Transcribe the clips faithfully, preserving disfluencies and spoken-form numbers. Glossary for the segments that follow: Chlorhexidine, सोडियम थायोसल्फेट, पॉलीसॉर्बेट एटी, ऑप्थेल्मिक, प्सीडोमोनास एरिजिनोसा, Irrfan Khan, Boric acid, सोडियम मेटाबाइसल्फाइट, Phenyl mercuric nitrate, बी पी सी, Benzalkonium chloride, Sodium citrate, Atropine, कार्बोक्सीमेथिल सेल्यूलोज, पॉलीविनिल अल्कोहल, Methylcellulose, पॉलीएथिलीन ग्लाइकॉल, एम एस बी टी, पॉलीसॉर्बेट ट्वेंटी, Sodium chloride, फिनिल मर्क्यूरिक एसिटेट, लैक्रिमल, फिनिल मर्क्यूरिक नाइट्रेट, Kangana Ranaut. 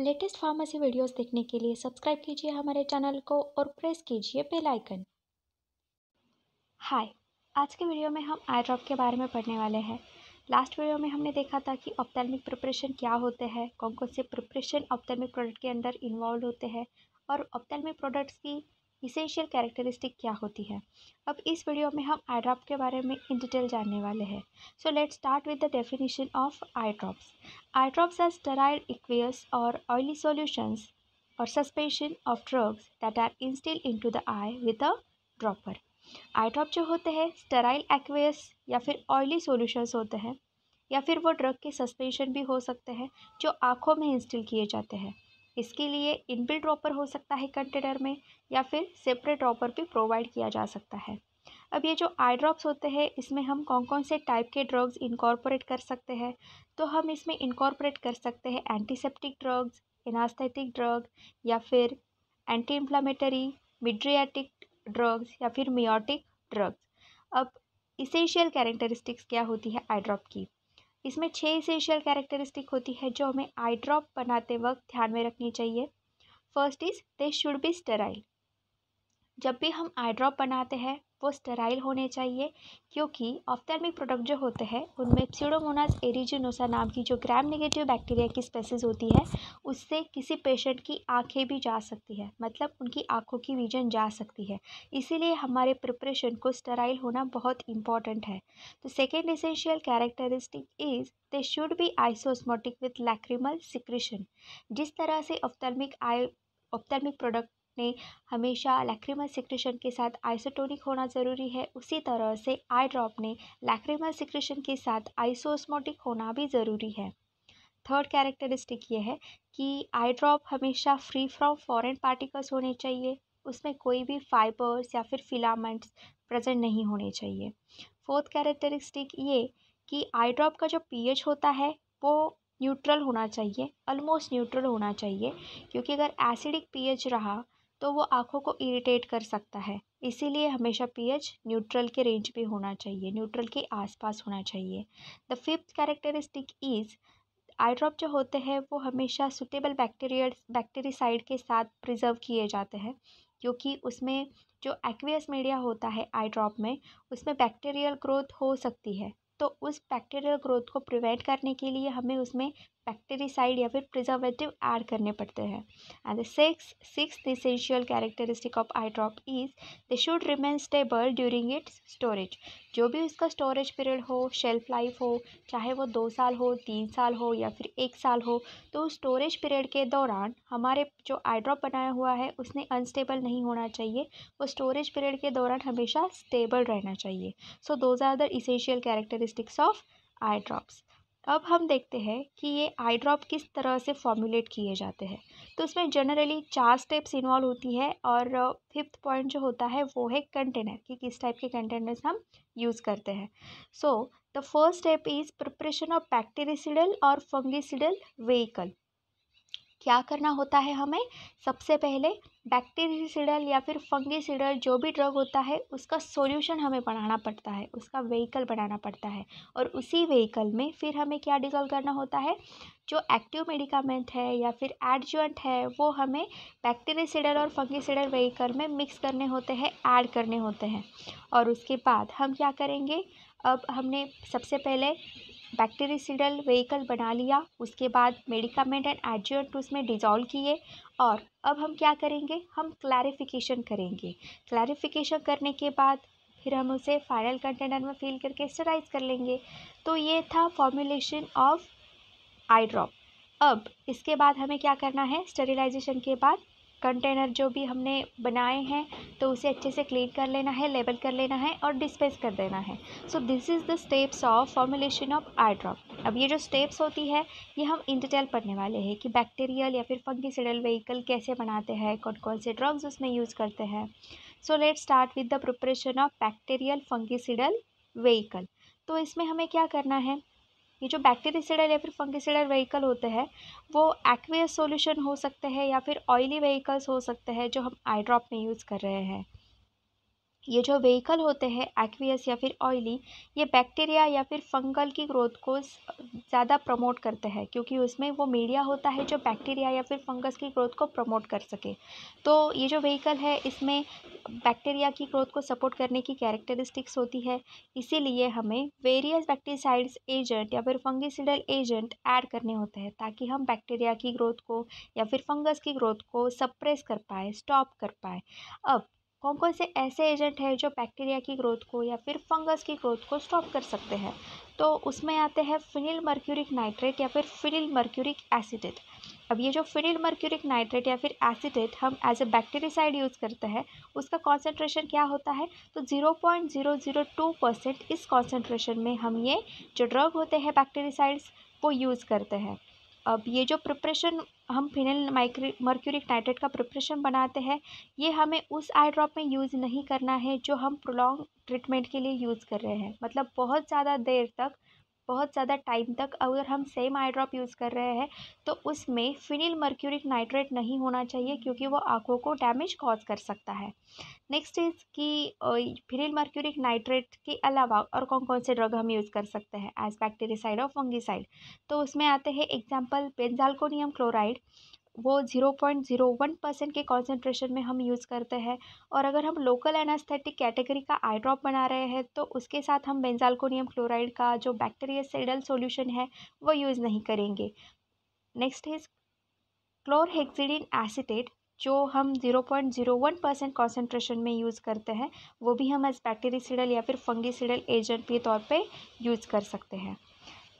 Latest pharmacy videos देखने के लिए सब्सक्राइब कीजिए हमारे चैनल को और प्रेस कीजिए बेल आइकन। हाय, आज के वीडियो में हम आई ड्रॉप के बारे में पढ़ने वाले हैं। लास्ट वीडियो में हमने देखा था कि ऑप्थेल्मिक प्रिपरेशन क्या होते हैं, कौन कौन से प्रिपरेशन ऑप्थेल्मिक प्रोडक्ट के अंदर इन्वॉल्व होते हैं और ऑप्थेल्मिक प्रोडक्ट्स की इसेंशियल कैरेक्टरिस्टिक क्या होती है। अब इस वीडियो में हम आई ड्रॉप के बारे में इन डिटेल जानने वाले हैं। So let's start with the definition of eye drops. Eye drops are sterile aqueous और ऑयली सॉल्यूशंस और suspension of drugs that are instilled into the eye with a dropper. Eye drop जो होते हैं sterile aqueous या फिर oily solutions होते हैं, या फिर वो ड्रग के सस्पेंशन भी हो सकते हैं जो आँखों में इंस्टिल किए जाते हैं। इसके लिए इनबिल्ट ड्रॉपर हो सकता है कंटेनर में, या फिर सेपरेट ड्रॉपर भी प्रोवाइड किया जा सकता है। अब ये जो आई ड्रॉप्स होते हैं इसमें हम कौन कौन से टाइप के ड्रग्स इनकॉर्पोरेट कर सकते हैं, तो हम इसमें इनकॉर्पोरेट कर सकते हैं एंटीसेप्टिक ड्रग्स, एनास्थेटिक ड्रग, या फिर एंटी इंफ्लामेटरी, मिड्रियाटिक ड्रग्स, या फिर मियोटिक ड्रग्स। अब इसेंशियल कैरेक्टरिस्टिक्स क्या होती है आई ड्रॉप की, इसमें छः इसेंशियल कैरेक्टरिस्टिक होती है जो हमें आई ड्रॉप बनाते वक्त ध्यान में रखनी चाहिए। First is they should be sterile. जब भी हम आई ड्रॉप बनाते हैं वो स्टेराइल होने चाहिए, क्योंकि ऑप्थेल्मिक प्रोडक्ट जो होते हैं उनमें प्सीडोमोनास एरिजिनोसा नाम की जो ग्राम नेगेटिव बैक्टीरिया की स्पेसीज होती है उससे किसी पेशेंट की आंखें भी जा सकती है, मतलब उनकी आंखों की विजन जा सकती है। इसीलिए हमारे प्रिपरेशन को स्टेराइल होना बहुत इंपॉर्टेंट है। तो second essential characteristic is they should be isosmotic with लैक्रिमल secretion. जिस तरह से ऑप्थेल्मिक आई ऑप्थेल्मिक प्रोडक्ट ने हमेशा लैक्रिमल सिक्रेशन के साथ आइसोटोनिक होना ज़रूरी है, उसी तरह से आई ड्रॉप ने लैक्रिमल सिक्रेशन के साथ आइसोस्मोटिक होना भी ज़रूरी है। थर्ड कैरेक्टरिस्टिक ये है कि आई ड्रॉप हमेशा फ्री फ्रॉम फॉरेन पार्टिकल्स होने चाहिए, उसमें कोई भी फाइबर्स या फिर फिलामेंट्स प्रेजेंट नहीं होने चाहिए। फोर्थ कैरेक्टरिस्टिक ये कि आई ड्रॉप का जो पीएच होता है वो न्यूट्रल होना चाहिए, ऑलमोस्ट न्यूट्रल होना चाहिए, क्योंकि अगर एसिडिक पीएच रहा तो वो आँखों को इरिटेट कर सकता है। इसीलिए हमेशा पीएच न्यूट्रल के रेंज पे होना चाहिए, न्यूट्रल के आसपास होना चाहिए। The fifth characteristic is eye drop जो होते हैं वो हमेशा सुटेबल बैक्टीरिया बैक्टीरिसाइड के साथ प्रिजर्व किए जाते हैं, क्योंकि उसमें जो एक्वियस मीडिया होता है आई ड्रॉप में उसमें बैक्टीरियल ग्रोथ हो सकती है, तो उस बैक्टीरियल ग्रोथ को प्रिवेंट करने के लिए हमें उसमें बैक्टीरिसाइड या फिर प्रिजर्वेटिव ऐड करने पड़ते हैं। And the six sixth essential characteristic of eye drop is they should remain stable during its storage. जो भी उसका स्टोरेज पीरियड हो, शेल्फ लाइफ हो, चाहे वो दो साल हो, तीन साल हो, या फिर एक साल हो, तो उस स्टोरेज पीरियड के दौरान हमारे जो आई ड्रॉप बनाया हुआ है उसने अनस्टेबल नहीं होना चाहिए, वो स्टोरेज पीरियड के दौरान हमेशा स्टेबल रहना चाहिए। So those are the essential characteristics of eye drops. अब हम देखते हैं कि ये आई ड्रॉप किस तरह से फॉर्मुलेट किए जाते हैं, तो उसमें जनरली चार स्टेप्स इन्वॉल्व होती है, और फिफ्थ पॉइंट जो होता है वो है कंटेनर, कि किस टाइप के कंटेनर्स हम यूज़ करते हैं। So the first step is preparation of bactericidal और फंगिसाइडल वेहिकल। क्या करना होता है हमें, सबसे पहले बैक्टीरिसाइडल या फिर फंगिसाइडल जो भी ड्रग होता है उसका सॉल्यूशन हमें बनाना पड़ता है, उसका वेहिकल बनाना पड़ता है, और उसी वेहिकल में फिर हमें क्या डिसॉल्व करना होता है, जो एक्टिव मेडिकामेंट है या फिर एडजुएंट है वो हमें बैक्टीरिसाइडल और फंगिसाइडल वेहिकल में मिक्स करने होते हैं, ऐड करने होते हैं। और उसके बाद हम क्या करेंगे, अब हमने सबसे पहले बैक्टीरिसाइडल वेहिकल बना लिया, उसके बाद मेडिकामेंट एंड एडजुएंट उसमें डिज़ोल्व किए, और अब हम क्या करेंगे, हम क्लैरिफिकेशन करेंगे। क्लैरिफिकेशन करने के बाद फिर हम उसे फाइनल कंटेनर में फिल करके स्टराइज कर लेंगे। तो ये था फॉर्मुलेशन ऑफ आई ड्रॉप। अब इसके बाद हमें क्या करना है, स्टेरिलाइजेशन के बाद कंटेनर जो भी हमने बनाए हैं तो उसे अच्छे से क्लीन कर लेना है, लेबल कर लेना है और डिस्पेस कर देना है। So this is the steps of formulation of eye drop. अब ये जो स्टेप्स होती है ये हम इन डिटेल पढ़ने वाले हैं कि बैक्टीरियल या फिर फंगिसाइडल वेहिकल कैसे बनाते हैं, कौन कौन से ड्रग्स उसमें यूज़ करते हैं। So let's start with the preparation of bacterial fungicidal vehicle. तो इसमें हमें क्या करना है, ये जो बैक्टीरिसाइडल या फिर फंगिसाइडल वेहिकल होते हैं वो एक्वियस सॉल्यूशन हो सकते हैं या फिर ऑयली वेहिकल्स हो सकते हैं जो हम आई ड्रॉप में यूज़ कर रहे हैं। ये जो वेहिकल होते हैं एक्वियस या फिर ऑयली, ये बैक्टीरिया या फिर फंगल की ग्रोथ को ज़्यादा प्रमोट करते हैं क्योंकि उसमें वो मीडिया होता है जो बैक्टीरिया या फिर फंगस की ग्रोथ को प्रमोट कर सके। तो ये जो वेहिकल है इसमें बैक्टीरिया की ग्रोथ को सपोर्ट करने की कैरेक्टरिस्टिक्स होती है, इसीलिए हमें वेरियस बैक्टीसाइड्स एजेंट या फिर फंगिसाइडल एजेंट ऐड करने होते हैं ताकि हम बैक्टीरिया की ग्रोथ को या फिर फंगस की ग्रोथ को सप्रेस कर पाए, स्टॉप कर पाए। अब कौन कौन से ऐसे एजेंट हैं जो बैक्टीरिया की ग्रोथ को या फिर फंगस की ग्रोथ को स्टॉप कर सकते हैं, तो उसमें आते हैं फिनिल मर्क्यूरिक नाइट्रेट या फिर फिनिल मर्क्यूरिक एसिटेट। अब ये जो फिनिल मर्क्यूरिक नाइट्रेट या फिर एसिटेट हम एज ए बैक्टीरिसाइड यूज़ करते हैं, उसका कॉन्सेंट्रेशन क्या होता है तो zero point zero zero two percent. इस कॉन्सेंट्रेशन में हम ये जो ड्रग होते हैं बैक्टीरिसाइड्स वो यूज़ करते हैं। अब ये जो प्रिपरेशन हम फिनाइल मर्क्यूरिक नाइट्रेट का प्रिपरेशन बनाते हैं, ये हमें उस आई ड्रॉप में यूज़ नहीं करना है जो हम प्रोलॉन्ग ट्रीटमेंट के लिए यूज़ कर रहे हैं। मतलब बहुत ज़्यादा देर तक, बहुत ज़्यादा टाइम तक अगर हम सेम आई ड्रॉप यूज़ कर रहे हैं तो उसमें फिनाइल मर्क्यूरिक नाइट्रेट नहीं होना चाहिए क्योंकि वो आँखों को डैमेज कॉज कर सकता है। नेक्स्ट इज़ कि फिनाइल मर्क्यूरिक नाइट्रेट के अलावा और कौन कौन से ड्रग हम यूज़ कर सकते हैं एज बैक्टीरिसाइड और फंगिसाइड, तो उसमें आते हैं एग्जाम्पल बेंजालकोनियम क्लोराइड, वो zero point zero one percent के कॉन्सेंट्रेशन में हम यूज़ करते हैं। और अगर हम लोकल एनास्थेटिक कैटेगरी का आई ड्रॉप बना रहे हैं तो उसके साथ हम बेंजालकोनियम क्लोराइड का जो बैक्टीरियासाइडल सॉल्यूशन है वो यूज़ नहीं करेंगे। नेक्स्ट इज क्लोरहेक्सिडिन एसिटेट, जो हम zero point zero one percent concentration में यूज़ करते हैं, वो भी हम एज बैक्टीरियासाइडल या फिर फंगिसाइडल एजेंट के तौर पर यूज़ कर सकते हैं।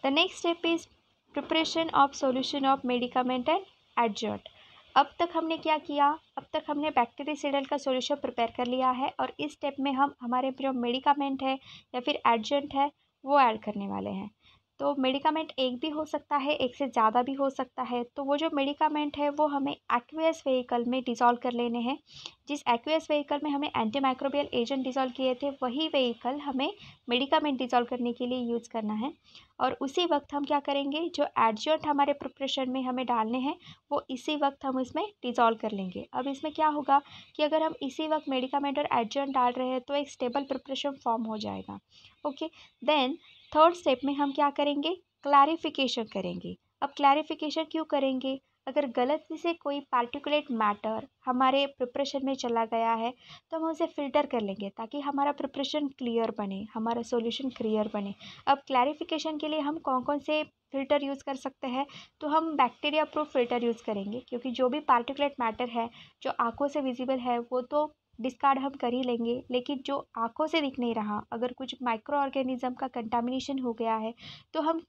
The next step is preparation of solution of medicament and adjuvant. अब तक हमने क्या किया, अब तक हमने बैक्टीरियासाइडल का सॉल्यूशन प्रिपेयर कर लिया है और इस स्टेप में हम हमारे जो मेडिकामेंट है या फिर एडजर्ट है वो ऐड करने वाले हैं। तो मेडिकामेंट एक भी हो सकता है, एक से ज़्यादा भी हो सकता है। तो वो जो मेडिकामेंट है वो हमें एक्वियस वेहिकल में डिसॉल्व कर लेने हैं। जिस एक्वियस वेहिकल में हमें एंटी माइक्रोबियल एजेंट डिसॉल्व किए थे वही वेहिकल हमें मेडिकामेंट डिसॉल्व करने के लिए यूज़ करना है। और उसी वक्त हम क्या करेंगे, जो एडजर्ट हमारे प्रिपरेशन में हमें डालने हैं वो इसी वक्त हम इसमें डिसॉल्व कर लेंगे। अब इसमें क्या होगा कि अगर हम इसी वक्त मेडिकामेंट और एडजर्ट डाल रहे हैं तो एक स्टेबल प्रिपरेशन फॉर्म हो जाएगा। ओके, देन थर्ड स्टेप में हम क्या करेंगे, क्लैरिफिकेशन करेंगे। अब क्लैरिफिकेशन क्यों करेंगे, अगर गलती से कोई पार्टिकुलेट मैटर हमारे प्रिपरेशन में चला गया है तो हम उसे फ़िल्टर कर लेंगे ताकि हमारा प्रिपरेशन क्लियर बने, हमारा सॉल्यूशन क्लियर बने। अब क्लैरिफिकेशन के लिए हम कौन कौन से फ़िल्टर यूज़ कर सकते हैं, तो हम बैक्टीरिया प्रूफ फ़िल्टर यूज़ करेंगे क्योंकि जो भी पार्टिकुलेट मैटर है जो आँखों से विजिबल है वो तो डिस्कार्ड हम कर ही लेंगे, लेकिन जो आँखों से दिख नहीं रहा, अगर कुछ माइक्रो ऑर्गेनिज्म का कंटामिनेशन हो गया है तो हम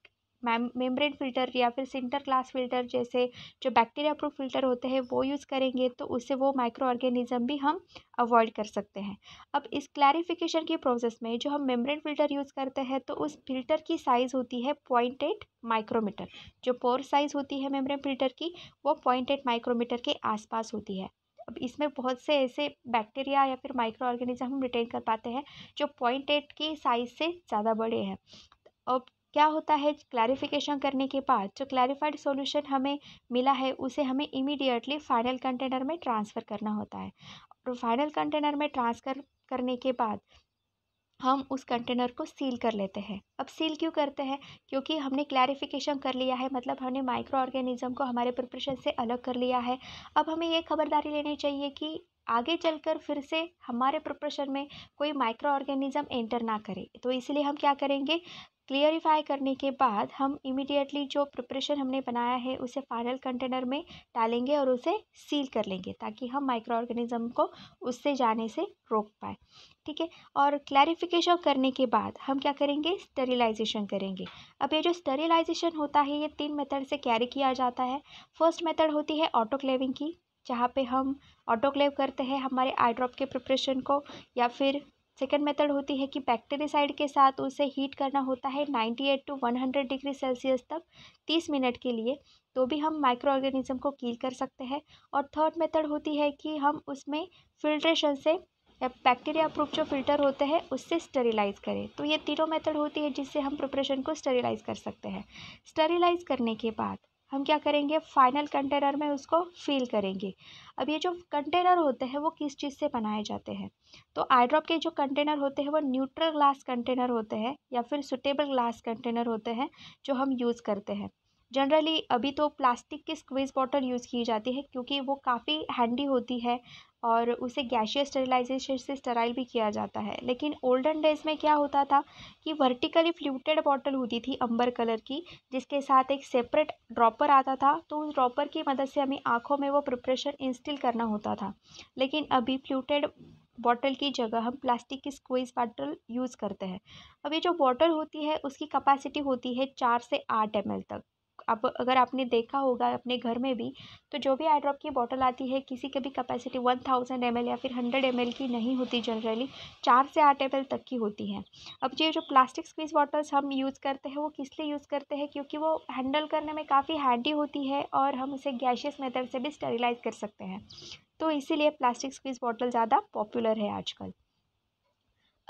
मेम्ब्रेन फ़िल्टर या फिर सिंटर क्लास फ़िल्टर जैसे जो बैक्टीरिया प्रूफ फ़िल्टर होते हैं वो यूज़ करेंगे, तो उससे वो माइक्रो ऑर्गेनिज्म भी हम अवॉइड कर सकते हैं। अब इस क्लैरिफिकेशन के प्रोसेस में जो हम मेम्ब्रेन फ़िल्टर यूज़ करते हैं तो उस फिल्टर की साइज़ होती है पॉइंट एट माइक्रोमीटर। जो पोर साइज़ होती है मेम्ब्रेन फ़िल्टर की वो पॉइंट एट माइक्रोमीटर के आसपास होती है। अब इसमें बहुत से ऐसे बैक्टीरिया या फिर माइक्रो ऑर्गेनिज्म हम रिटेन कर पाते हैं जो पॉइंट एट की साइज़ से ज़्यादा बड़े हैं। अब क्या होता है, क्लैरिफिकेशन करने के बाद जो क्लैरिफाइड सॉल्यूशन हमें मिला है उसे हमें इमीडिएटली फाइनल कंटेनर में ट्रांसफ़र करना होता है। और फाइनल कंटेनर में ट्रांसफ़र करने के बाद हम उस कंटेनर को सील कर लेते हैं। अब सील क्यों करते हैं, क्योंकि हमने क्लैरिफिकेशन कर लिया है, मतलब हमने माइक्रो ऑर्गेनिज्म को हमारे प्रिपरेशन से अलग कर लिया है। अब हमें ये खबरदारी लेनी चाहिए कि आगे चलकर फिर से हमारे प्रिपरेशन में कोई माइक्रो ऑर्गेनिज्म एंटर ना करे। तो इसलिए हम क्या करेंगे, क्लियरिफाई करने के बाद हम इमीडिएटली जो प्रिपरेशन हमने बनाया है उसे फाइनल कंटेनर में डालेंगे और उसे सील कर लेंगे ताकि हम माइक्रो ऑर्गेनिज्म को उससे जाने से रोक पाए। ठीक है, और क्लैरिफिकेशन करने के बाद हम क्या करेंगे, स्टेरिलाइजेशन करेंगे। अब ये जो स्टेरिलाइजेशन होता है ये तीन मेथड से कैरी किया जाता है। फर्स्ट मेथड होती है ऑटोक्लेविंग की, जहाँ पे हम ऑटोक्लेव करते हैं हमारे आई ड्रॉप के प्रिपरेशन को, या फिर सेकेंड मेथड होती है कि बैक्टीरियासाइड के साथ उसे हीट करना होता है ninety eight to one hundred degree Celsius तक तीस मिनट के लिए, तो भी हम माइक्रो ऑर्गेनिज्म को किल कर सकते हैं। और थर्ड मेथड होती है कि हम उसमें फिल्ट्रेशन से या बैक्टीरिया प्रूफ जो फिल्टर होते हैं उससे स्टेरिलाइज करें। तो ये तीनों मेथड होती है जिससे हम प्रिपरेशन को स्टेरिलाइज कर सकते हैं। स्टेरिलाइज करने के बाद हम क्या करेंगे, फाइनल कंटेनर में उसको फिल करेंगे। अब ये जो कंटेनर होते हैं वो किस चीज़ से बनाए जाते हैं, तो आई ड्रॉप के जो कंटेनर होते हैं वो न्यूट्रल ग्लास कंटेनर होते हैं या फिर सुटेबल ग्लास कंटेनर होते हैं जो हम यूज़ करते हैं। जनरली अभी तो प्लास्टिक की स्क्वीज़ बॉटल यूज़ की जाती है क्योंकि वो काफ़ी हैंडी होती है और उसे गैसीय स्टरलाइजेशन से स्टराइल भी किया जाता है। लेकिन ओल्डन डेज में क्या होता था कि वर्टिकली फ्लूटेड बॉटल होती थी अंबर कलर की, जिसके साथ एक सेपरेट ड्रॉपर आता था, तो उस ड्रॉपर की मदद से हमें आँखों में वो प्रिपरेशन इंस्टिल करना होता था। लेकिन अभी फ्लूटेड बॉटल की जगह हम प्लास्टिक की स्क्वीज़ बॉटल यूज़ करते हैं। अब ये जो बॉटल होती है उसकी कैपेसिटी होती है चार से आठ एम एल तक। अब अगर आपने देखा होगा अपने घर में भी, तो जो भी आई ड्रॉप की बॉटल आती है किसी की भी capacity one thousand M L या फिर हंड्रेड एम एल की नहीं होती, जनरली चार से आठ एम एल तक की होती है। अब ये जो प्लास्टिक स्क्वीज़ बॉटल्स हम यूज़ करते हैं वो किस लिए यूज़ करते हैं, क्योंकि वो हैंडल करने में काफ़ी हैंडी होती है और हम उसे गैशियस मेथड से भी स्टेरिलाइज कर सकते हैं, तो इसीलिए प्लास्टिक स्क्वीज़ बॉटल ज़्यादा पॉपुलर है आजकल।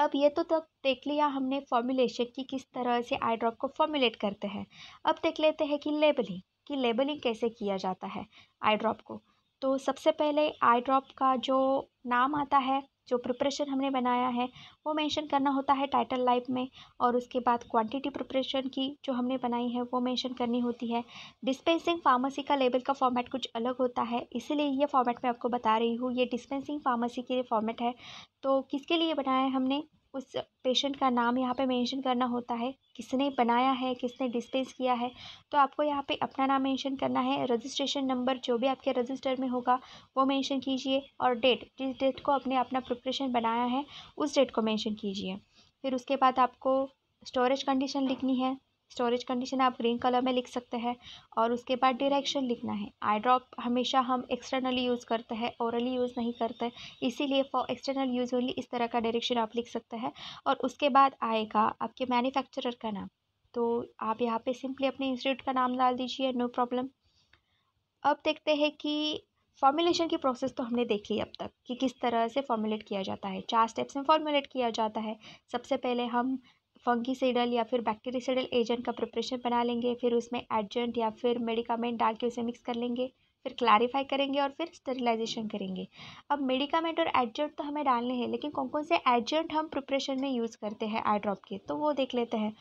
अब ये तो तक देख लिया हमने फॉर्मुलेशन की किस तरह से आई ड्रॉप को फॉर्मुलेट करते हैं। अब देख लेते हैं कि लेबलिंग कि लेबलिंग कैसे किया जाता है आई ड्रॉप को। तो सबसे पहले आई ड्रॉप का जो नाम आता है, जो प्रिपरेशन हमने बनाया है वो मेंशन करना होता है टाइटल लाइन में, और उसके बाद क्वांटिटी प्रिपरेशन की जो हमने बनाई है वो मेंशन करनी होती है। डिस्पेंसिंग फार्मेसी का लेबल का फॉर्मेट कुछ अलग होता है, इसीलिए ये फॉर्मेट मैं आपको बता रही हूँ, ये डिस्पेंसिंग फार्मेसी के लिए फॉर्मेट है। तो किसके लिए बनाया है हमने, उस पेशेंट का नाम यहाँ पे मेंशन करना होता है, किसने बनाया है, किसने डिस्पेंस किया है, तो आपको यहाँ पे अपना नाम मेंशन करना है। रजिस्ट्रेशन नंबर जो भी आपके रजिस्टर में होगा वो मेंशन कीजिए, और डेट, जिस डेट को आपने अपना प्रिपरेशन बनाया है उस डेट को मेंशन कीजिए। फिर उसके बाद आपको स्टोरेज कंडीशन लिखनी है, स्टोरेज कंडीशन आप ग्रीन कलर में लिख सकते हैं, और उसके बाद डायरेक्शन लिखना है। आई ड्रॉप हमेशा हम एक्सटर्नली यूज़ करते हैं, ओरली यूज़ नहीं करते, इसीलिए फॉर एक्सटर्नल यूज़ ओनली इस तरह का डायरेक्शन आप लिख सकते हैं। और उसके बाद आएगा आपके मैन्युफैक्चरर का नाम, तो आप यहाँ पे सिंपली अपने इंस्टीट्यूट का नाम डाल दीजिए, नो प्रॉब्लम। अब देखते हैं कि फॉर्मुलेशन की प्रोसेस तो हमने देखी अब तक कि किस तरह से फॉर्मुलेट किया जाता है। चार स्टेप्स में फॉर्मुलेट किया जाता है। सबसे पहले हम फंगीसाइडल या फिर बैक्टीरिसाइडल एजेंट का प्रिपरेशन बना लेंगे, फिर उसमें एडजेंट या फिर मेडिकामेंट डाल के उसे मिक्स कर लेंगे, फिर क्लैरिफाई करेंगे और फिर स्टेरिलाइजेशन करेंगे। अब मेडिकामेंट और एडजेंट तो हमें डालने हैं, लेकिन कौन कौन से एडजेंट हम प्रिपरेशन में यूज़ करते हैं आई ड्रॉप के, तो वो देख लेते हैं।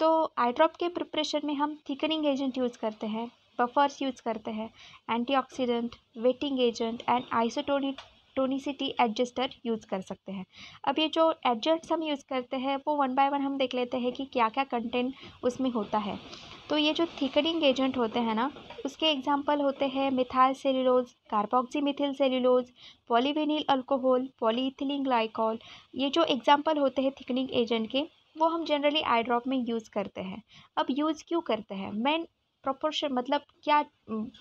तो आई ड्रॉप के प्रिपरेशन में हम थिकनिंग एजेंट यूज़ करते हैं, बफर्स यूज़ करते हैं, antioxidant, wetting agent and isotonic tonicity adjuster use कर सकते हैं। अब ये जो एडजस्ट्स हम यूज़ करते हैं वो वन बाय वन हम देख लेते हैं कि क्या क्या कंटेंट उसमें होता है। तो ये जो थिकनिंग एजेंट होते हैं ना, उसके एग्जांपल होते हैं methyl cellulose, कार्बोक्सीमेथिल सेल्यूलोज, पॉलीविनिल अल्कोहल, पॉलीएथिलीन ग्लाइकॉल। ये जो एग्जांपल होते हैं थिकनिंग एजेंट के वो हम जनरली आई ड्रॉप में यूज़ करते हैं। अब यूज़ क्यों करते हैं, मेन प्रोपोर्शन, मतलब क्या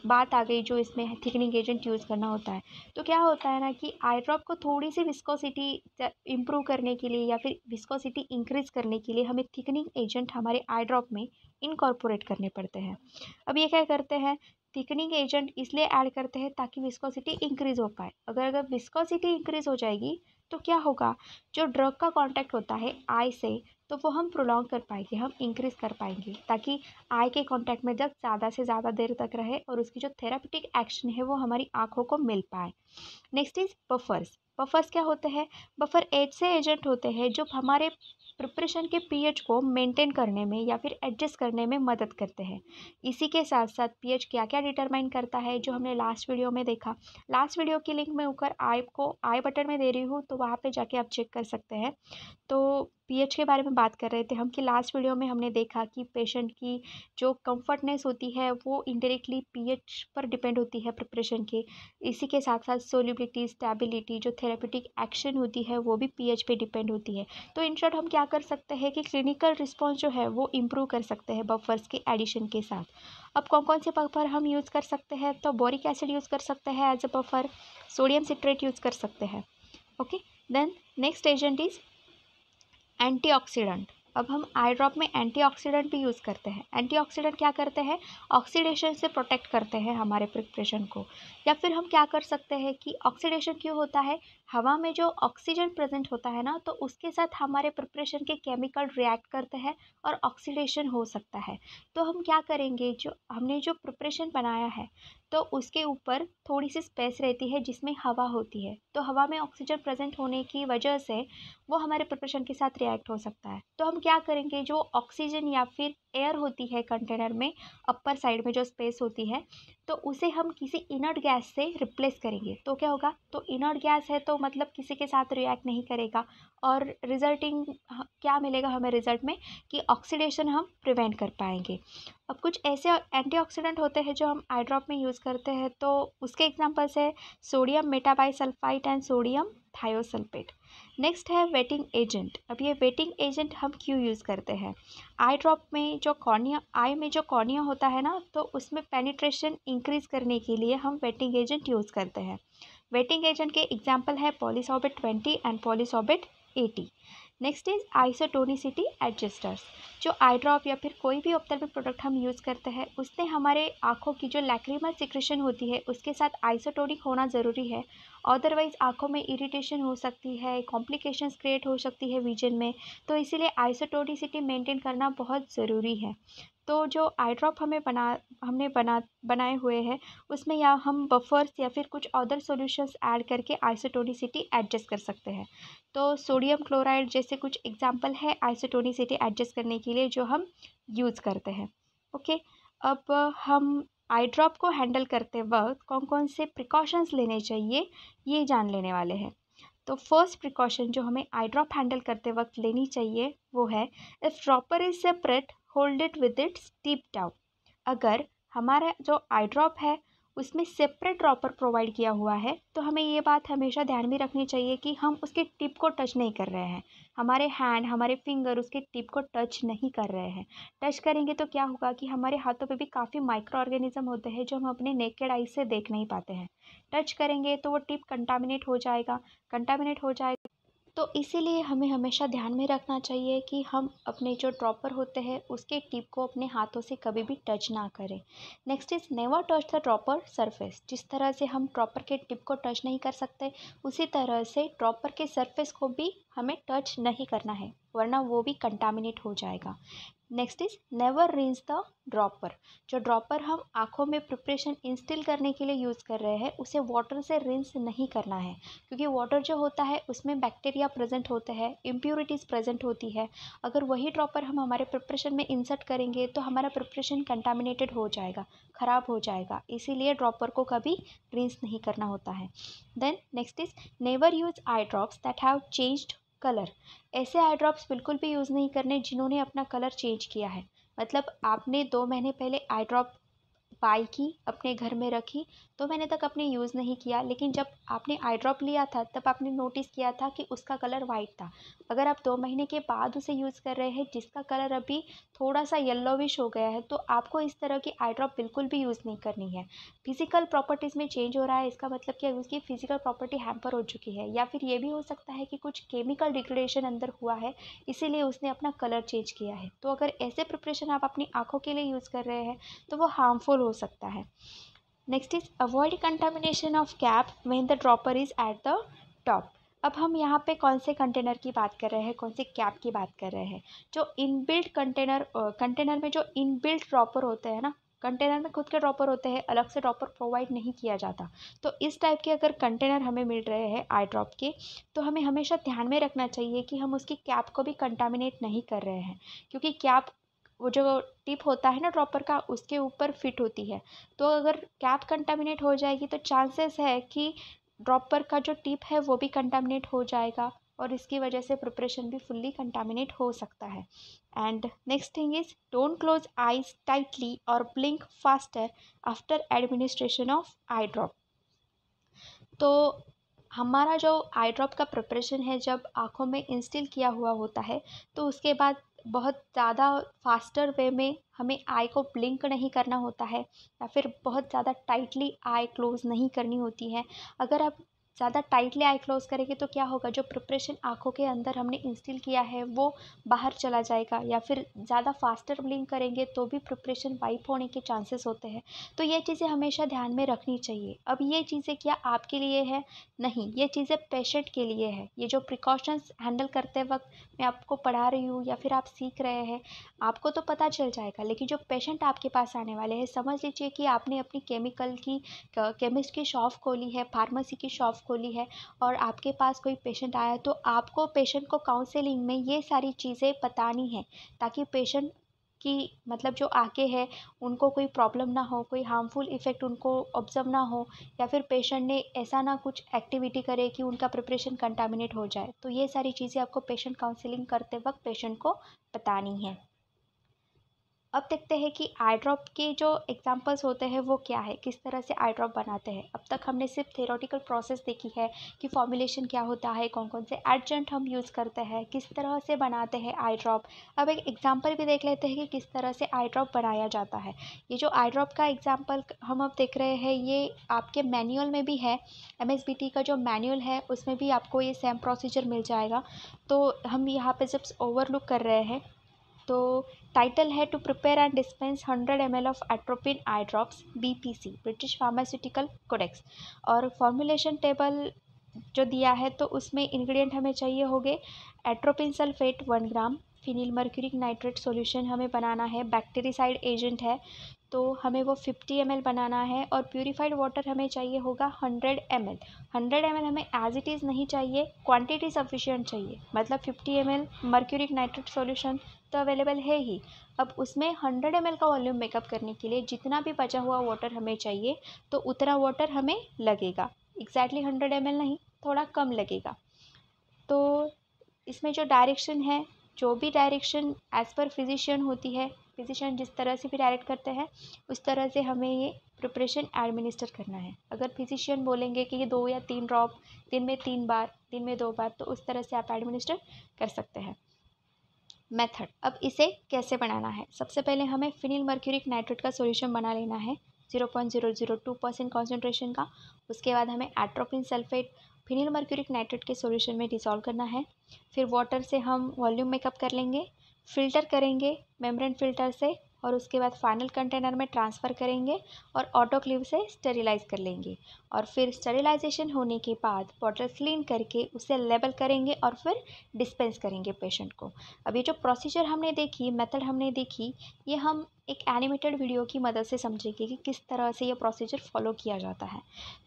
बात आ गई जो इसमें थिकनिंग एजेंट यूज़ करना होता है। तो क्या होता है ना कि आई ड्रॉप को थोड़ी सी विस्कोसिटी इम्प्रूव करने के लिए या फिर विस्कोसिटी इंक्रीज़ करने के लिए हमें थिकनिंग एजेंट हमारे आई ड्रॉप में इनकॉर्पोरेट करने पड़ते हैं। अब ये क्या करते हैं, थिकनिंग एजेंट इसलिए ऐड करते हैं ताकि विस्कोसिटी इंक्रीज़ हो पाए। अगर अगर विस्कोसिटी इंक्रीज़ हो जाएगी तो क्या होगा, जो ड्रग का कांटेक्ट होता है आई से तो वो हम प्रोलॉन्ग कर पाएंगे, हम इंक्रीज़ कर पाएंगे, ताकि आई के कांटेक्ट में जब ज़्यादा से ज़्यादा देर तक रहे और उसकी जो थेरापेटिक एक्शन है वो हमारी आँखों को मिल पाए। Next is buffers. बफर्स क्या होते हैं, बफर एज से एजेंट होते हैं जो हमारे प्रिपरेशन के पीएच को मेंटेन करने में या फिर एडजस्ट करने में मदद करते हैं। इसी के साथ साथ पीएच क्या क्या डिटरमाइन करता है जो हमने लास्ट वीडियो में देखा, लास्ट वीडियो की लिंक मैं ऊपर आई को आई बटन में दे रही हूँ, तो वहाँ पे जाके आप चेक कर सकते हैं। तो पीएच के बारे में बात कर रहे थे हम कि लास्ट वीडियो में हमने देखा कि पेशेंट की जो कंफर्टनेस होती है वो इनडायरेक्टली पीएच पर डिपेंड होती है प्रिपरेशन के। इसी के साथ साथ सोल्युबिलिटी, स्टेबिलिटी, जो थेरेपेटिक एक्शन होती है वो भी पीएच पे डिपेंड होती है। तो इन शॉर्ट हम क्या कर सकते हैं कि क्लिनिकल रिस्पॉन्स जो है वो इम्प्रूव कर सकते हैं बफर्स के एडिशन के साथ। अब कौन कौन से बफर हम यूज़ कर सकते हैं, तो बोरिक एसिड यूज़ कर सकते हैं as a buffer, sodium citrate use कर सकते हैं। Okay, then next agent is antioxidant. अब हम आई ड्रॉप में एंटीऑक्सीडेंट भी यूज़ करते हैं। एंटीऑक्सीडेंट क्या करते हैं, ऑक्सीडेशन से प्रोटेक्ट करते हैं हमारे प्रिपरेशन को। या फिर हम क्या कर सकते हैं कि ऑक्सीडेशन क्यों होता है, हवा में जो ऑक्सीजन प्रेजेंट होता है ना, तो उसके साथ हमारे प्रिपरेशन के केमिकल रिएक्ट करते हैं और ऑक्सीडेशन हो सकता है। तो हम क्या करेंगे, जो हमने जो प्रिपरेशन बनाया है तो उसके ऊपर थोड़ी सी स्पेस रहती है जिसमें हवा होती है, तो हवा में ऑक्सीजन प्रेजेंट होने की वजह से वो हमारे प्रिपरेशन के साथ रिएक्ट हो सकता है। तो हम क्या करेंगे, जो ऑक्सीजन या फिर एयर होती है कंटेनर में अपर साइड में जो स्पेस होती है, तो उसे हम किसी इनर्ट गैस से रिप्लेस करेंगे। तो क्या होगा, तो इनर्ट गैस है तो मतलब किसी के साथ रिएक्ट नहीं करेगा और रिजल्टिंग क्या मिलेगा हमें रिजल्ट में कि ऑक्सीडेशन हम प्रिवेंट कर पाएंगे। अब कुछ ऐसे एंटीऑक्सीडेंट होते हैं जो हम आई ड्रॉप में यूज़ करते हैं, तो उसके एग्जांपल्स है सोडियम मेटाबाइसल्फाइट and सोडियम थायोसल्फेट। Next है वेटिंग एजेंट। अब ये वेटिंग एजेंट हम क्यों यूज़ करते हैं, आई ड्रॉप में जो कॉर्निया, आई में जो कॉर्निया होता है ना, तो उसमें पेनिट्रेशन इंक्रीज़ करने के लिए हम वेटिंग एजेंट यूज़ करते हैं। वेटिंग एजेंट के एग्जाम्पल है पॉलीसॉर्बेट ट्वेंटी and पॉलीसॉर्बेट एटी। Next is isotonicity adjusters. जो आई ड्रॉप या फिर कोई भी ऑप्थेल्मिक प्रोडक्ट हम यूज़ करते हैं उसने हमारे आँखों की जो लैक्रिमल सिक्रेशन होती है उसके साथ आइसोटोनिक होना ज़रूरी है, अदरवाइज़ आँखों में इरिटेशन हो सकती है, कॉम्प्लिकेशंस क्रिएट हो सकती है विजन में, तो इसीलिए आइसोटोनिसिटी मेंटेन करना बहुत ज़रूरी है। तो जो आई ड्रॉप हमें बना हमने बना बनाए हुए हैं उसमें या हम बफर्स या फिर कुछ अदर सॉल्यूशंस ऐड करके आइसोटोनिसिटी एडजस्ट कर सकते हैं। तो सोडियम क्लोराइड जैसे कुछ एग्जांपल है आइसोटोनिसिटी एडजस्ट करने के लिए जो हम यूज़ करते हैं। ओके, अब हम आई ड्रॉप को हैंडल करते वक्त कौन कौन से प्रिकॉशंस लेने चाहिए ये जान लेने वाले हैं। तो फर्स्ट प्रिकॉशन जो हमें आई ड्रॉप हैंडल करते वक्त लेनी चाहिए वो है if dropper is separate hold it with it steep down. अगर हमारा जो आई ड्रॉप है उसमें सेपरेट ड्रॉपर प्रोवाइड किया हुआ है तो हमें ये बात हमेशा ध्यान में रखनी चाहिए कि हम उसके टिप को टच नहीं कर रहे हैं, हमारे हैंड हमारे फिंगर उसके टिप को टच नहीं कर रहे हैं। टच करेंगे तो क्या होगा कि हमारे हाथों पे भी काफ़ी माइक्रो ऑर्गेनिज्म होते हैं जो हम अपने नेकेड आई से देख नहीं पाते हैं। टच करेंगे तो वो टिप कंटामिनेट हो जाएगा, कंटामिनेट हो जाएगा तो इसीलिए हमें हमेशा ध्यान में रखना चाहिए कि हम अपने जो ड्रॉपर होते हैं उसके टिप को अपने हाथों से कभी भी टच ना करें। Next is never touch the dropper surface. जिस तरह से हम ड्रॉपर के टिप को टच नहीं कर सकते उसी तरह से ड्रॉपर के सरफेस को भी हमें टच नहीं करना है, वरना वो भी कंटामिनेट हो जाएगा। Next is never rinse the dropper. जो ड्रॉपर हम आँखों में प्रिपरेशन इंस्टिल करने के लिए यूज़ कर रहे हैं उसे वाटर से रिंस नहीं करना है, क्योंकि वाटर जो होता है उसमें बैक्टीरिया प्रेजेंट होते हैं, इम्प्योरिटीज़ प्रेजेंट होती है। अगर वही ड्रॉपर हम हमारे प्रिपरेशन में इंसर्ट करेंगे तो हमारा प्रिपरेशन कंटामिनेटेड हो जाएगा, ख़राब हो जाएगा, इसीलिए ड्रॉपर को कभी रिंस नहीं करना होता है। Then next is never use eye drops that have changed colour. ऐसे आई ड्रॉप्स बिल्कुल भी यूज़ नहीं करने जिन्होंने अपना कलर चेंज किया है, मतलब आपने दो महीने पहले आई ड्रॉप बाई की, अपने घर में रखी, दो महीने तक आपने यूज़ नहीं किया, लेकिन जब आपने आई ड्रॉप लिया था तब आपने नोटिस किया था कि उसका कलर वाइट था। अगर आप दो महीने के बाद उसे यूज़ कर रहे हैं जिसका कलर अभी थोड़ा सा येलोविश हो गया है, तो आपको इस तरह की आई ड्रॉप बिल्कुल भी यूज़ नहीं करनी है। फिजिकल प्रॉपर्टीज़ में चेंज हो रहा है, इसका मतलब कि उसकी फिजिकल प्रॉपर्टी हैम्पर हो चुकी है, या फिर ये भी हो सकता है कि कुछ केमिकल डिग्रेडेशन अंदर हुआ है इसीलिए उसने अपना कलर चेंज किया है। तो अगर ऐसे प्रिपरेशन आप अपनी आँखों के लिए यूज़ कर रहे हैं तो वो हार्मफुल हो सकता है। Next is avoid contamination of cap when the dropper is at the top. अब हम यहाँ पे कौन से कंटेनर की बात कर रहे हैं, कौन से कैप की बात कर रहे हैं, जो इनबिल्ट कंटेनर, कंटेनर में जो इनबिल्ट ड्रॉपर होते हैं ना, कंटेनर में खुद के ड्रॉपर होते हैं, अलग से ड्रॉपर प्रोवाइड नहीं किया जाता। तो इस टाइप के अगर कंटेनर हमें मिल रहे हैं आई ड्रॉप के तो हमें हमेशा ध्यान में रखना चाहिए कि हम उसकी कैप को भी कंटामिनेट नहीं कर रहे हैं, क्योंकि कैप वो जो टिप होता है ना ड्रॉपर का उसके ऊपर फिट होती है। तो अगर कैप कंटामिनेट हो जाएगी तो चांसेस है कि ड्रॉपर का जो टिप है वो भी कंटामिनेट हो जाएगा और इसकी वजह से प्रिपरेशन भी फुल्ली कंटामिनेट हो सकता है। And next thing is don't close eyes tightly और blink faster after administration of eye drop. तो हमारा जो आई ड्रॉप का प्रिपरेशन है जब आँखों में इंस्टिल किया हुआ होता है तो उसके बाद बहुत ज़्यादा फास्टर वे में हमें आई को ब्लिंक नहीं करना होता है या फिर बहुत ज़्यादा टाइटली आई क्लोज़ नहीं करनी होती है। अगर आप ज़्यादा टाइटली आई क्लोज करेंगे तो क्या होगा, जो प्रिपरेशन आँखों के अंदर हमने इंस्टिल किया है वो बाहर चला जाएगा, या फिर ज़्यादा फास्टर ब्लिंक करेंगे तो भी प्रिपरेशन वाइप होने के चांसेस होते हैं। तो ये चीज़ें हमेशा ध्यान में रखनी चाहिए। अब ये चीज़ें क्या आपके लिए है? नहीं, ये चीज़ें पेशेंट के लिए है। ये जो प्रिकॉशंस हैंडल करते वक्त मैं आपको पढ़ा रही हूँ या फिर आप सीख रहे हैं, आपको तो पता चल जाएगा, लेकिन जो पेशेंट आपके पास आने वाले हैं, समझ लीजिए कि आपने अपनी केमिकल की केमिस्ट की शॉप खोली है, फार्मेसी की शॉप खोली है और आपके पास कोई पेशेंट आया, तो आपको पेशेंट को काउंसलिंग में ये सारी चीज़ें बतानी है, ताकि पेशेंट कि मतलब जो आके है उनको कोई प्रॉब्लम ना हो, कोई हार्मफुल इफ़ेक्ट उनको ऑब्जर्व ना हो, या फिर पेशेंट ने ऐसा ना कुछ एक्टिविटी करे कि उनका प्रिपरेशन कंटामिनेट हो जाए। तो ये सारी चीज़ें आपको पेशेंट काउंसलिंग करते वक्त पेशेंट को बतानी है। अब देखते हैं कि आई ड्रॉप के जो एग्जांपल्स होते हैं वो क्या है, किस तरह से आई ड्रॉप बनाते हैं। अब तक हमने सिर्फ थेरोटिकल प्रोसेस देखी है कि फॉर्मुलेशन क्या होता है, कौन कौन से एडजेंट हम यूज़ करते हैं, किस तरह से बनाते हैं आई ड्रॉप। अब एक एग्जांपल भी देख लेते हैं कि किस तरह से आई ड्रॉप बनाया जाता है। ये जो आई ड्रॉप का एग्जाम्पल हम अब देख रहे हैं, ये आपके मैनुअल में भी है, एम एस बी टी का जो मैनुअल है उसमें भी आपको ये सेम प्रोसीजर मिल जाएगा। तो हम यहाँ पर जब ओवरलुक कर रहे हैं, तो टाइटल है to prepare and dispense hundred M L of atropine eye drops बी पी सी British pharmaceutical codex. और फॉर्मुलेशन टेबल जो दिया है तो उसमें इंग्रेडिएंट हमें चाहिए होंगे atropine sulphate one gram, फिनिल मर्क्यूरिक नाइट्रेट solution हमें बनाना है, बैक्टीरिसाइड एजेंट है तो हमें वो फिफ्टी एम एल बनाना है, और प्यूरिफाइड वाटर हमें चाहिए होगा hundred M L. Hundred M L हमें एज इट इज़ नहीं चाहिए, क्वांटिटी सफिशिएंट चाहिए, मतलब fifty M L mercuric nitrate solution तो अवेलेबल है ही। अब उसमें हंड्रेड एम एल का वॉल्यूम मेकअप करने के लिए जितना भी बचा हुआ वाटर हमें चाहिए, तो उतना वाटर हमें लगेगा, एग्जैक्टली हंड्रेड एम एल नहीं, थोड़ा कम लगेगा। तो इसमें जो डायरेक्शन है, जो भी डायरेक्शन एज़ पर फिजिशियन होती है, फिजिशियन जिस तरह से भी डायरेक्ट करते हैं उस तरह से हमें ये प्रिपरेशन एडमिनिस्टर करना है। अगर फिजिशियन बोलेंगे कि ये दो या तीन ड्रॉप दिन में तीन बार, दिन में दो बार, तो उस तरह से आप एडमिनिस्टर कर सकते हैं। मेथड, अब इसे कैसे बनाना है? सबसे पहले हमें फिनिल मर्क्यूरिक नाइट्रेट का सॉल्यूशन बना लेना है zero point zero zero two percent concentration का। उसके बाद हमें atropine sulphate फिनिल मर्क्यूरिक नाइट्रेट के सॉल्यूशन में डिसॉल्व करना है, फिर वाटर से हम वॉल्यूम मेकअप कर लेंगे, फ़िल्टर करेंगे मेम्ब्रेन फ़िल्टर से, और उसके बाद फाइनल कंटेनर में ट्रांसफ़र करेंगे और ऑटोक्लेव से स्टेरिलाइज कर लेंगे। और फिर स्टेरिलाइजेशन होने के बाद बॉटल क्लीन करके उसे लेबल करेंगे और फिर डिस्पेंस करेंगे पेशेंट को। अब ये जो प्रोसीजर हमने देखी, मेथड हमने देखी, ये हम एक एनिमेटेड वीडियो की मदद से समझेंगे कि किस तरह से ये प्रोसीजर फॉलो किया जाता है।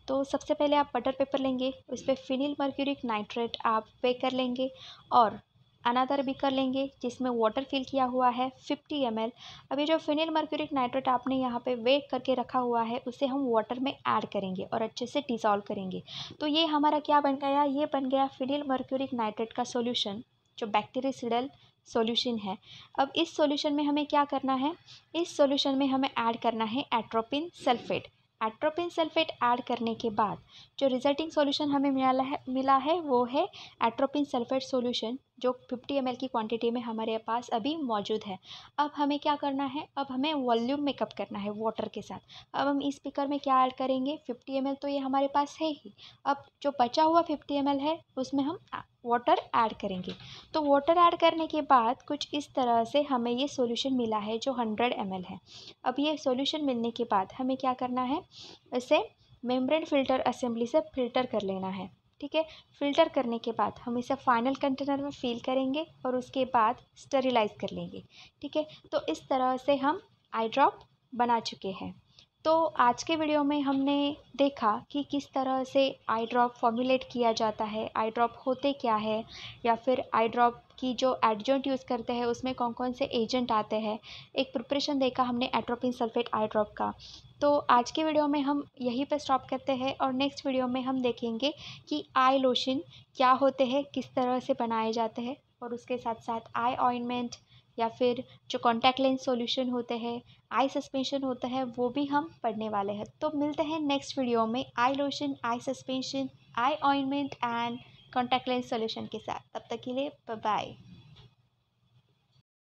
तो सबसे पहले आप बटर पेपर लेंगे, उस पर फिनिल मर्क्यूरिक नाइट्रेट आप वे कर लेंगे और अनादर भी कर लेंगे जिसमें वाटर फिल किया हुआ है फिफ्टी एम एल। अब ये जो फिनिल मर्क्यूरिक नाइट्रेट आपने यहाँ पे वेट करके रखा हुआ है उसे हम वाटर में ऐड करेंगे और अच्छे से डिसॉल्व करेंगे। तो ये हमारा क्या बन गया? ये बन गया फिनिल मर्क्यूरिक नाइट्रेट का सॉल्यूशन, जो बैक्टीरिसाइडल सॉल्यूशन है। अब इस सॉल्यूशन में हमें क्या करना है? इस सॉल्यूशन में हमें ऐड करना है atropine sulphate. Atropine sulphate add करने के बाद जो रिजल्टिंग सॉल्यूशन हमें मिला है मिला है वो है एट्रोपिन सल्फेट सॉल्यूशन, जो फिफ्टी एम एल की क्वांटिटी में हमारे पास अभी मौजूद है। अब हमें क्या करना है? अब हमें वॉल्यूम मेकअप करना है वाटर के साथ। अब हम इस स्पीकर में क्या ऐड करेंगे? फिफ्टी एम एल तो ये हमारे पास है ही। अब जो बचा हुआ फिफ्टी एम एल है उसमें हम वाटर ऐड करेंगे। तो वाटर ऐड करने के बाद कुछ इस तरह से हमें ये सॉल्यूशन मिला है जो हंड्रेड एम एल है। अब ये सॉल्यूशन मिलने के बाद हमें क्या करना है? इसे मेम्ब्रेन फ़िल्टर असेंबली से फ़िल्टर कर लेना है, ठीक है। फ़िल्टर करने के बाद हम इसे फाइनल कंटेनर में फिल करेंगे और उसके बाद स्टेरिलाइज कर लेंगे, ठीक है। तो इस तरह से हम आई ड्रॉप बना चुके हैं। तो आज के वीडियो में हमने देखा कि किस तरह से आई ड्रॉप फॉर्मुलेट किया जाता है, आई ड्रॉप होते क्या है, या फिर आई ड्रॉप की जो एडजेंट यूज़ करते हैं उसमें कौन कौन से एजेंट आते हैं। एक प्रिपरेशन देखा हमने एट्रोपिन सल्फेट आई ड्रॉप का। तो आज के वीडियो में हम यहीं पे स्टॉप करते हैं और नेक्स्ट वीडियो में हम देखेंगे कि आई लोशन क्या होते हैं, किस तरह से बनाए जाते हैं, और उसके साथ साथ आई ऑइंटमेंट या फिर जो कॉन्टैक्ट लेंस सॉल्यूशन होते हैं, आई सस्पेंशन होता है, वो भी हम पढ़ने वाले हैं। तो मिलते हैं नेक्स्ट वीडियो में eye lotion, eye suspension, eye ointment and contact lens solution के साथ। तब तक के लिए बाय बाय।